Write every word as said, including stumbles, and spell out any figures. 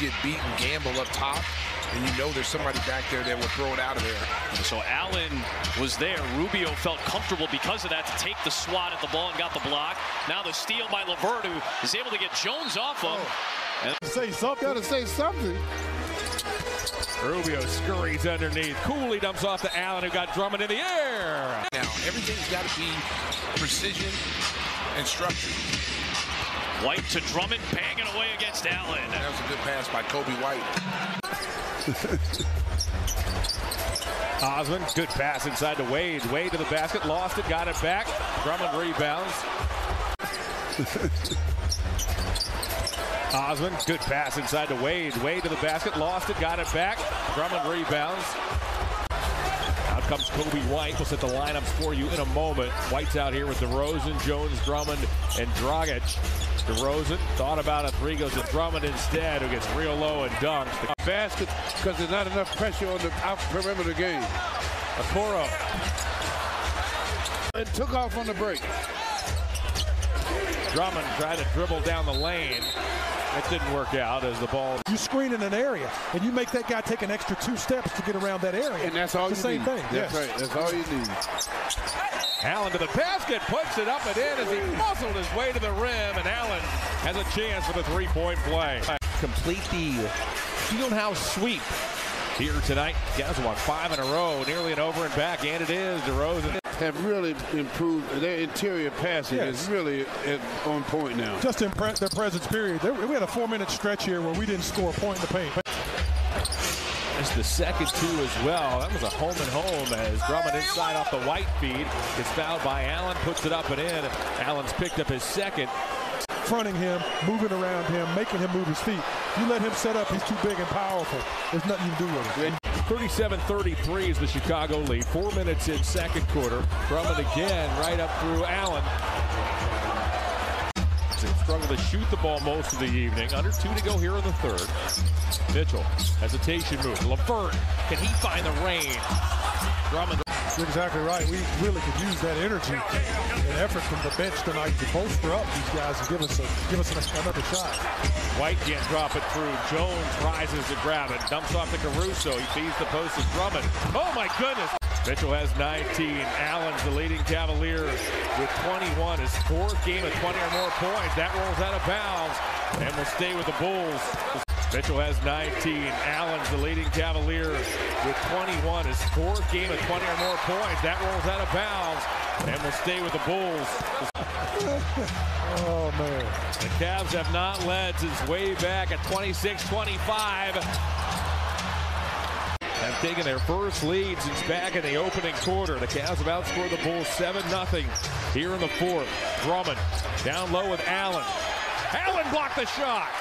get beat and gamble up top, and you know there's somebody back there that will throw it out of there. And so Allen was there. Rubio felt comfortable because of that to take the swat at the ball and got the block. Now the steal by LeVert, who is able to get Jones off of. Oh. And say something. Gotta say something. Rubio scurries underneath. Cooley dumps off to Allen, who got Drummond in the air. Now, everything's got to be precision and structure. White to Drummond, banging away against Allen. That was a good pass by Kobe White. Osmond, good pass inside to Wade. Wade to the basket, lost it, got it back. Drummond rebounds. Osmond, good pass inside to Wade. Wade to the basket, lost it, got it back. Drummond rebounds. Out comes Kobe White. We'll set the lineups for you in a moment. White's out here with DeRozan, Jones, Drummond, and Dragic. DeRozan thought about it. Three goes to Drummond instead, who gets real low and dunks. The basket, because there's not enough pressure on the out perimeter of the game. Okoro. And took off on the break. Drummond tried to dribble down the lane. That didn't work out as the ball. You screen in an area, and you make that guy take an extra two steps to get around that area. And that's all you need. It's the same thing. That's right. That's all you need. Allen to the basket, puts it up and in as he muscled his way to the rim, and Allen has a chance for the three-point play. Complete the fieldhouse sweep here tonight. Guys won five in a row, nearly an over and back, and it is DeRozan. Have really improved their interior passing. Yes. Is really on point now. Just in pre their presence period. They, we had a four-minute stretch here where we didn't score a point in the paint. That's the second two as well. That was a home and home as Drummond inside off the White feed. Gets fouled by Allen, puts it up and in. Allen's picked up his second. Fronting him, moving around him, making him move his feet. You let him set up, he's too big and powerful. There's nothing you can do with him. thirty-seven thirty-three is the Chicago lead. Four minutes in second quarter. Drummond again, right up through Allen. Struggled to shoot the ball most of the evening. Under two to go here in the third. Mitchell, hesitation move. LeVert, can he find the range? Drummond. You're exactly right. We really could use that energy and effort from the bench tonight to bolster up these guys and give us a, give us another shot. White can't drop it through. Jones rises to grab it. Dumps off to Caruso. He feeds the post to Drummond. Oh, my goodness. Mitchell has nineteen. Allen's the leading Cavalier with twenty-one. His fourth game of twenty or more points. That rolls out of bounds and will stay with the Bulls. Mitchell has nineteen. Allen's the leading Cavalier with twenty-one. His fourth game of twenty or more points. That rolls out of bounds and will stay with the Bulls. Oh, man. The Cavs have not led since way back at twenty-six twenty-five. Have taken their first lead since back in the opening quarter. The Cavs have outscored the Bulls seven nothing here in the fourth. Drummond down low with Allen. Allen blocked the shot.